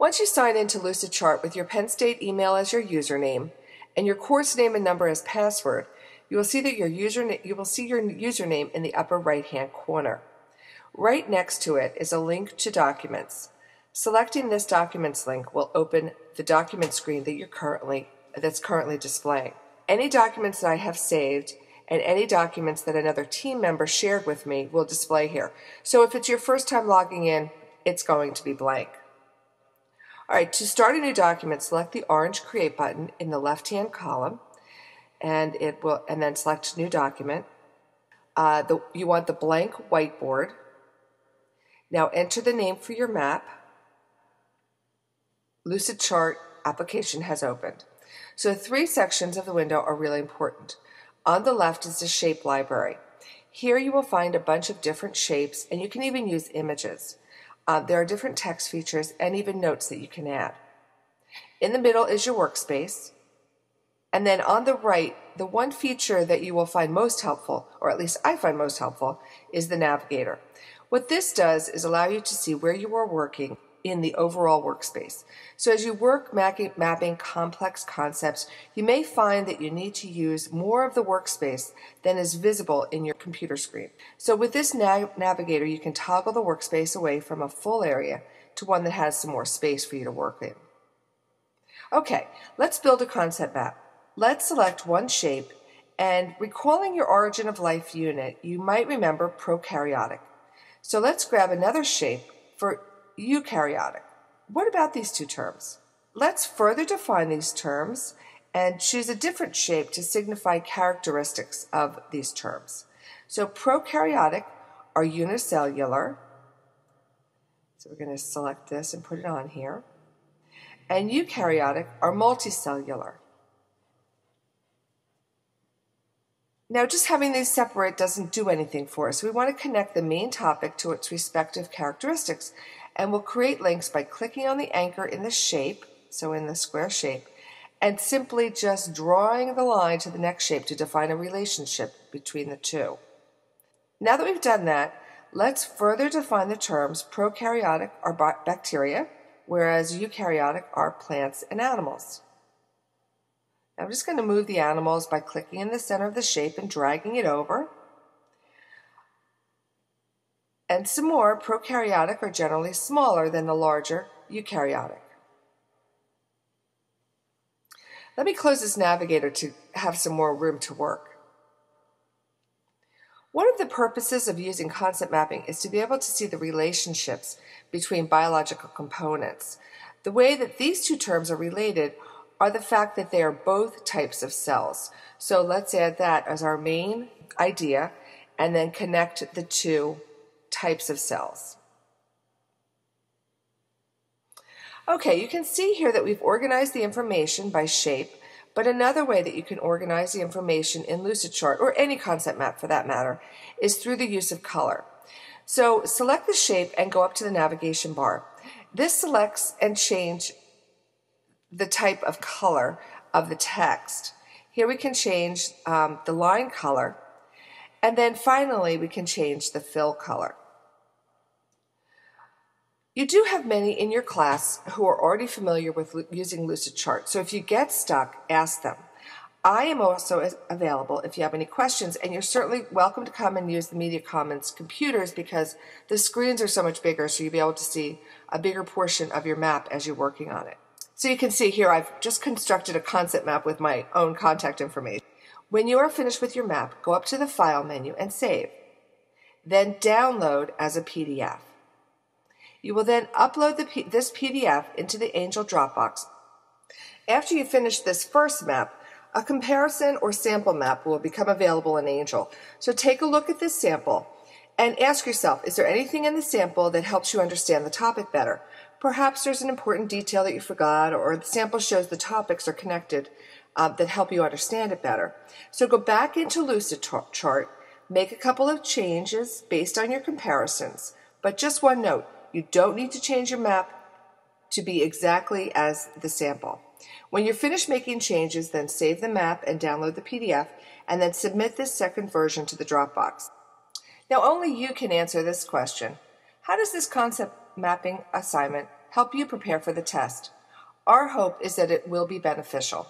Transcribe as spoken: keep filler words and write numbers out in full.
Once you sign into LucidChart with your Penn State email as your username and your course name and number as password, you will see that your username you will see your username in the upper right-hand corner. Right next to it is a link to Documents. Selecting this Documents link will open the document screen that you're currently that's currently displaying. Any documents that I have saved and any documents that another team member shared with me will display here. So if it's your first time logging in, it's going to be blank. All right, to start a new document, select the orange Create button in the left-hand column, and it will, and then select New Document. Uh, the, you want the blank whiteboard. Now enter the name for your map. LucidChart application has opened. So three sections of the window are really important. On the left is the shape library. Here you will find a bunch of different shapes, and you can even use images. Uh, there are different text features and even notes that you can add. In the middle is your workspace. And then on the right, the one feature that you will find most helpful, or at least I find most helpful, is the navigator. What this does is allow you to see where you are working in the overall workspace. So as you work mapping complex concepts, you may find that you need to use more of the workspace than is visible in your computer screen. So with this nav navigator, you can toggle the workspace away from a full area to one that has some more space for you to work in. Okay, let's build a concept map. Let's select one shape, and recalling your origin of life unit, you might remember prokaryotic. So let's grab another shape for eukaryotic. What about these two terms? Let's further define these terms and choose a different shape to signify characteristics of these terms. So prokaryotic are unicellular. So we're going to select this and put it on here. And eukaryotic are multicellular. Now, just having these separate doesn't do anything for us. We want to connect the main topic to its respective characteristics, and we'll create links by clicking on the anchor in the shape, so in the square shape, and simply just drawing the line to the next shape to define a relationship between the two. Now that we've done that, let's further define the terms prokaryotic are bacteria, whereas eukaryotic are plants and animals. I'm just going to move the animals by clicking in the center of the shape and dragging it over. And some more, prokaryotic are generally smaller than the larger eukaryotic. Let me close this navigator to have some more room to work. One of the purposes of using concept mapping is to be able to see the relationships between biological components. The way that these two terms are related are the fact that they are both types of cells. So let's add that as our main idea and then connect the two types of cells. Okay, you can see here that we've organized the information by shape, but another way that you can organize the information in LucidChart, or any concept map for that matter, is through the use of color. So select the shape and go up to the navigation bar. This selects and changes the type of color of the text. Here we can change um, the line color, and then finally we can change the fill color. You do have many in your class who are already familiar with using LucidChart, so if you get stuck, ask them. I am also available if you have any questions, and you're certainly welcome to come and use the Media Commons computers because the screens are so much bigger, so you'll be able to see a bigger portion of your map as you're working on it. So you can see here I've just constructed a concept map with my own contact information. When you are finished with your map, go up to the File menu and Save. Then download as a P D F. You will then upload the P this P D F into the Angel Dropbox. After you finish this first map, a comparison or sample map will become available in Angel. So take a look at this sample and ask yourself, is there anything in the sample that helps you understand the topic better? Perhaps there's an important detail that you forgot, or the sample shows the topics are connected uh, that help you understand it better. So go back into LucidChart, make a couple of changes based on your comparisons, but just one note, you don't need to change your map to be exactly as the sample. When you're finished making changes, then save the map and download the P D F, and then submit this second version to the Dropbox. Now only you can answer this question. How does this concept mapping assignment help you prepare for the test. Our hope is that it will be beneficial.